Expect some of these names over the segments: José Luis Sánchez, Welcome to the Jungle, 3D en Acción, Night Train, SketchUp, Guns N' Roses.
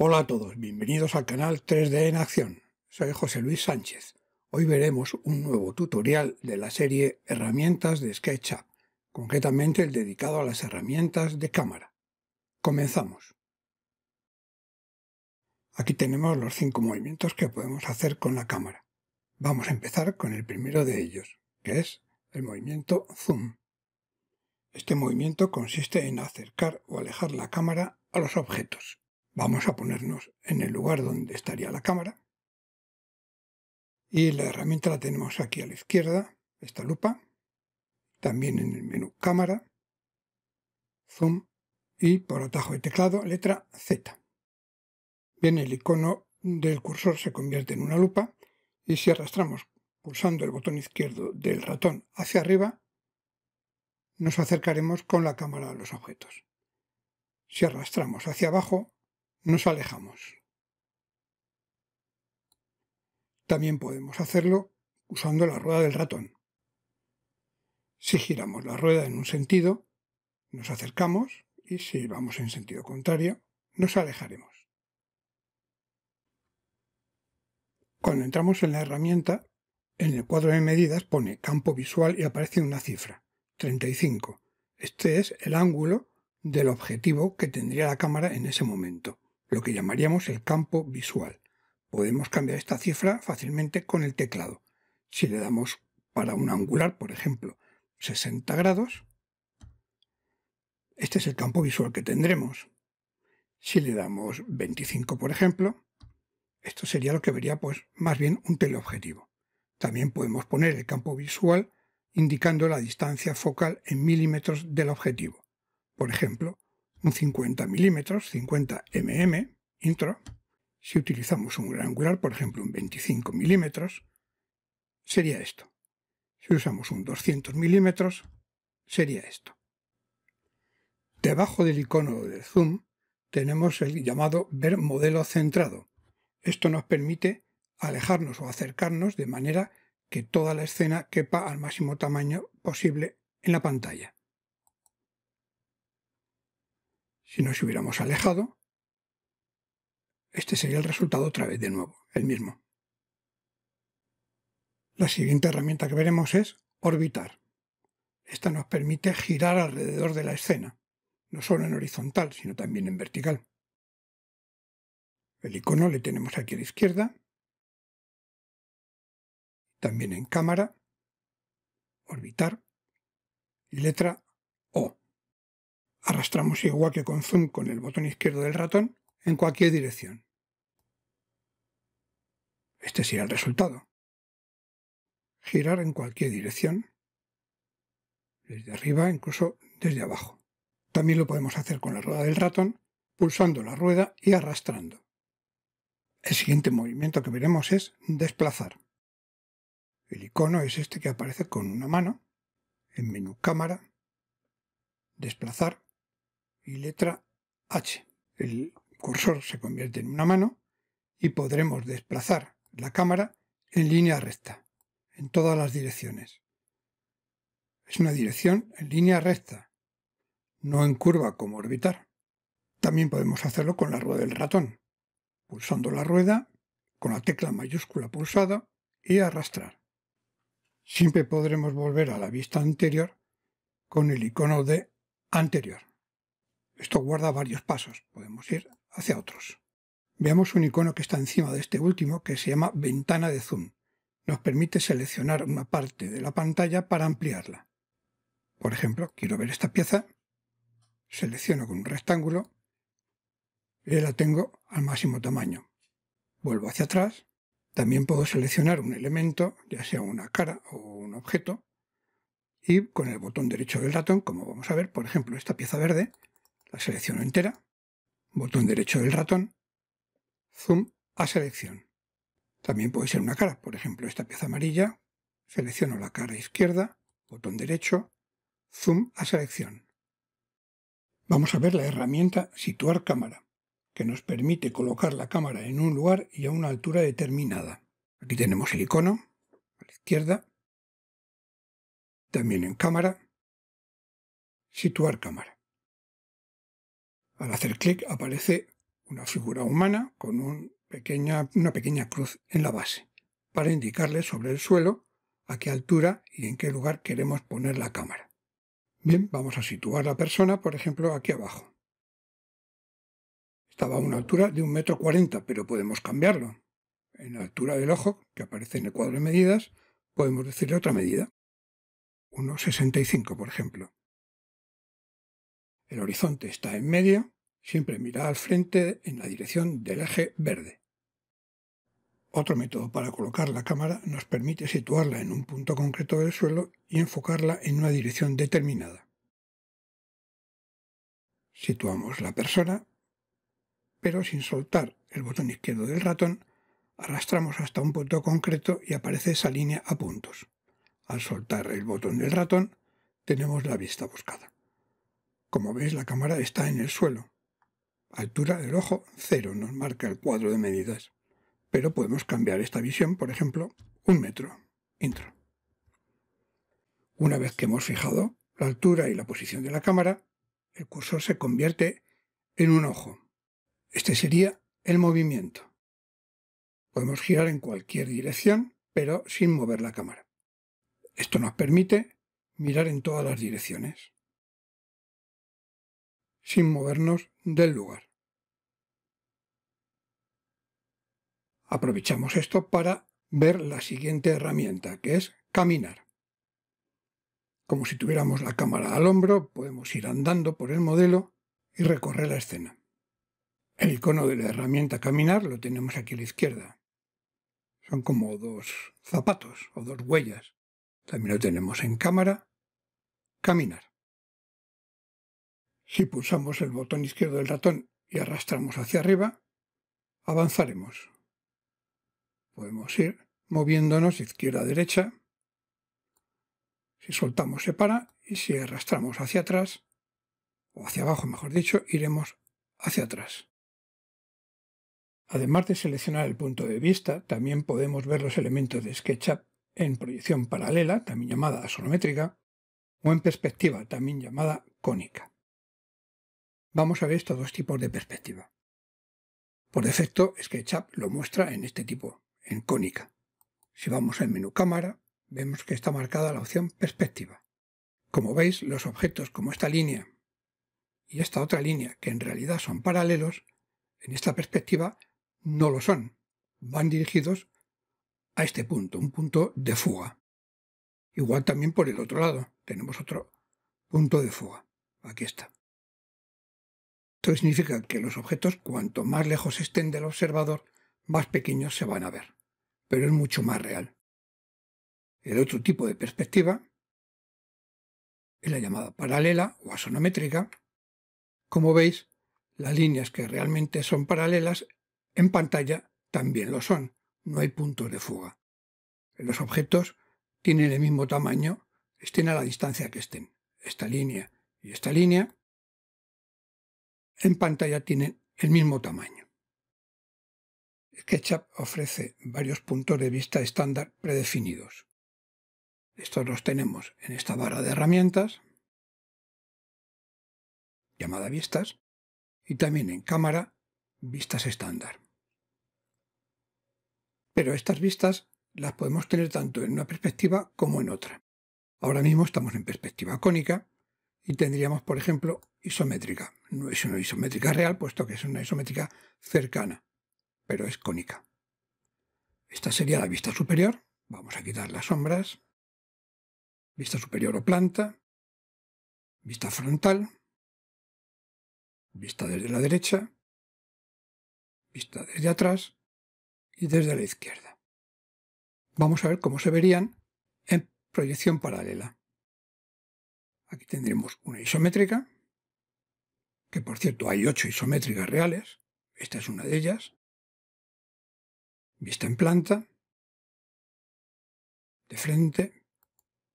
Hola a todos, bienvenidos al canal 3D en Acción. Soy José Luis Sánchez. Hoy veremos un nuevo tutorial de la serie Herramientas de SketchUp, concretamente el dedicado a las herramientas de cámara. Comenzamos. Aquí tenemos los 5 movimientos que podemos hacer con la cámara. Vamos a empezar con el primero de ellos, que es el movimiento Zoom. Este movimiento consiste en acercar o alejar la cámara a los objetos. Vamos a ponernos en el lugar donde estaría la cámara y la herramienta la tenemos aquí a la izquierda, esta lupa, también en el menú cámara, zoom y por atajo de teclado letra Z. Bien, el icono del cursor se convierte en una lupa y si arrastramos pulsando el botón izquierdo del ratón hacia arriba nos acercaremos con la cámara a los objetos. Si arrastramos hacia abajo nos alejamos. También podemos hacerlo usando la rueda del ratón. Si giramos la rueda en un sentido, nos acercamos y si vamos en sentido contrario, nos alejaremos. Cuando entramos en la herramienta, en el cuadro de medidas pone campo visual y aparece una cifra, 35. Este es el ángulo del objetivo que tendría la cámara en ese momento, lo que llamaríamos el campo visual. Podemos cambiar esta cifra fácilmente con el teclado. Si le damos para un angular, por ejemplo, 60 grados, este es el campo visual que tendremos. Si le damos 25, por ejemplo, esto sería lo que vería pues más bien un teleobjetivo. También podemos poner el campo visual indicando la distancia focal en milímetros del objetivo. Por ejemplo, un 50 milímetros, 50 mm, intro. Si utilizamos un gran angular, por ejemplo un 25 milímetros, sería esto. Si usamos un 200 milímetros, sería esto. Debajo del icono de zoom tenemos el llamado ver modelo centrado. Esto nos permite alejarnos o acercarnos de manera que toda la escena quepa al máximo tamaño posible en la pantalla. Si nos hubiéramos alejado, este sería el resultado otra vez de nuevo, el mismo. La siguiente herramienta que veremos es orbitar. Esta nos permite girar alrededor de la escena, no solo en horizontal, sino también en vertical. El icono le tenemos aquí a la izquierda, también en cámara, orbitar y letra O. Arrastramos igual que con zoom con el botón izquierdo del ratón en cualquier dirección. Este será el resultado. Girar en cualquier dirección, desde arriba, incluso desde abajo. También lo podemos hacer con la rueda del ratón, pulsando la rueda y arrastrando. El siguiente movimiento que veremos es desplazar. El icono es este que aparece con una mano, en menú cámara, desplazar y letra H. El cursor se convierte en una mano y podremos desplazar la cámara en línea recta, en todas las direcciones. Es una dirección en línea recta, no en curva como orbitar. También podemos hacerlo con la rueda del ratón, pulsando la rueda, con la tecla mayúscula pulsada y arrastrar. Siempre podremos volver a la vista anterior con el icono de anterior. Esto guarda varios pasos, podemos ir hacia otros. Veamos un icono que está encima de este último que se llama ventana de zoom. Nos permite seleccionar una parte de la pantalla para ampliarla. Por ejemplo, quiero ver esta pieza, selecciono con un rectángulo y la tengo al máximo tamaño. Vuelvo hacia atrás, también puedo seleccionar un elemento, ya sea una cara o un objeto, y con el botón derecho del ratón, como vamos a ver, por ejemplo, esta pieza verde, la selecciono entera, botón derecho del ratón, zoom a selección. También puede ser una cara, por ejemplo, esta pieza amarilla, selecciono la cara izquierda, botón derecho, zoom a selección. Vamos a ver la herramienta situar cámara, que nos permite colocar la cámara en un lugar y a una altura determinada. Aquí tenemos el icono, a la izquierda, también en cámara, situar cámara. Al hacer clic aparece una figura humana con una pequeña cruz en la base, para indicarle sobre el suelo a qué altura y en qué lugar queremos poner la cámara. Bien, vamos a situar la persona, por ejemplo, aquí abajo. Estaba a una altura de 1,40 m, pero podemos cambiarlo. En la altura del ojo, que aparece en el cuadro de medidas, podemos decirle otra medida. 1,65 m, por ejemplo. El horizonte está en medio, siempre mira al frente en la dirección del eje verde. Otro método para colocar la cámara nos permite situarla en un punto concreto del suelo y enfocarla en una dirección determinada. Situamos la persona, pero sin soltar el botón izquierdo del ratón, arrastramos hasta un punto concreto y aparece esa línea a puntos. Al soltar el botón del ratón, tenemos la vista buscada. Como veis, la cámara está en el suelo. Altura del ojo, 0, nos marca el cuadro de medidas. Pero podemos cambiar esta visión, por ejemplo, 1 m, intro. Una vez que hemos fijado la altura y la posición de la cámara, el cursor se convierte en un ojo. Este sería el movimiento. Podemos girar en cualquier dirección, pero sin mover la cámara. Esto nos permite mirar en todas las direcciones, sin movernos del lugar. Aprovechamos esto para ver la siguiente herramienta, que es caminar. Como si tuviéramos la cámara al hombro, podemos ir andando por el modelo y recorrer la escena. El icono de la herramienta caminar lo tenemos aquí a la izquierda. Son como dos zapatos o dos huellas. También lo tenemos en cámara, caminar. Si pulsamos el botón izquierdo del ratón y arrastramos hacia arriba, avanzaremos. Podemos ir moviéndonos de izquierda a derecha. Si soltamos se para y si arrastramos hacia atrás, o hacia abajo mejor dicho, iremos hacia atrás. Además de seleccionar el punto de vista, también podemos ver los elementos de SketchUp en proyección paralela, también llamada asométrica, o en perspectiva, también llamada cónica. Vamos a ver estos dos tipos de perspectiva. Por defecto, SketchUp lo muestra en este tipo, en cónica. Si vamos al menú cámara, vemos que está marcada la opción perspectiva. Como veis, los objetos como esta línea y esta otra línea, que en realidad son paralelos, en esta perspectiva no lo son. Van dirigidos a este punto, un punto de fuga. Igual también por el otro lado, tenemos otro punto de fuga. Aquí está. Esto significa que los objetos, cuanto más lejos estén del observador, más pequeños se van a ver, pero es mucho más real. El otro tipo de perspectiva es la llamada paralela o asométrica. Como veis, las líneas que realmente son paralelas en pantalla también lo son, no hay puntos de fuga. Los objetos tienen el mismo tamaño, estén a la distancia que estén. Esta línea y esta línea en pantalla tienen el mismo tamaño. SketchUp ofrece varios puntos de vista estándar predefinidos. Estos los tenemos en esta barra de herramientas, llamada vistas, y también en cámara, vistas estándar. Pero estas vistas las podemos tener tanto en una perspectiva como en otra. Ahora mismo estamos en perspectiva cónica y tendríamos, por ejemplo, isométrica. No es una isométrica real, puesto que es una isométrica cercana, pero es cónica. Esta sería la vista superior. Vamos a quitar las sombras. Vista superior o planta. Vista frontal. Vista desde la derecha. Vista desde atrás. Y desde la izquierda. Vamos a ver cómo se verían en proyección paralela. Aquí tendremos una isométrica, que por cierto hay 8 isométricas reales. Esta es una de ellas. Vista en planta, de frente,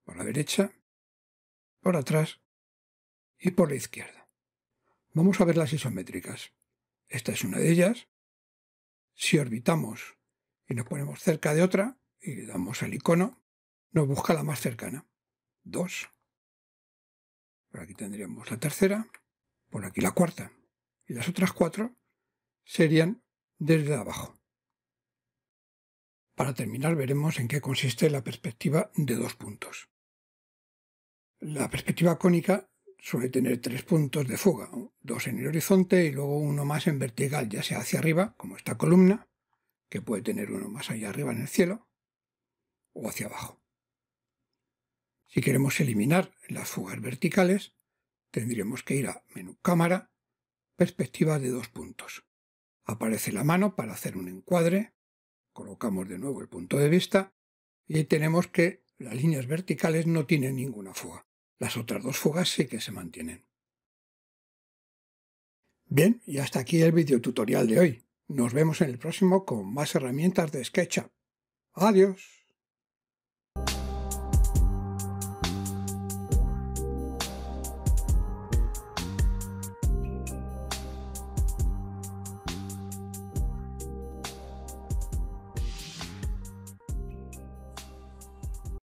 por la derecha, por atrás y por la izquierda. Vamos a ver las isométricas. Esta es una de ellas. Si orbitamos y nos ponemos cerca de otra y le damos al icono, nos busca la más cercana. 2. Por aquí tendríamos la tercera, por aquí la cuarta. Y las otras 4 serían desde abajo. Para terminar, veremos en qué consiste la perspectiva de dos puntos. La perspectiva cónica suele tener tres puntos de fuga, dos en el horizonte y luego uno más en vertical, ya sea hacia arriba, como esta columna, que puede tener uno más allá arriba en el cielo, o hacia abajo. Si queremos eliminar las fugas verticales, tendríamos que ir a menú Cámara, Perspectiva de dos puntos. Aparece la mano para hacer un encuadre, colocamos de nuevo el punto de vista y ahí tenemos que las líneas verticales no tienen ninguna fuga. Las otras dos fugas sí que se mantienen. Bien, y hasta aquí el videotutorial de hoy. Nos vemos en el próximo con más herramientas de SketchUp. ¡Adiós!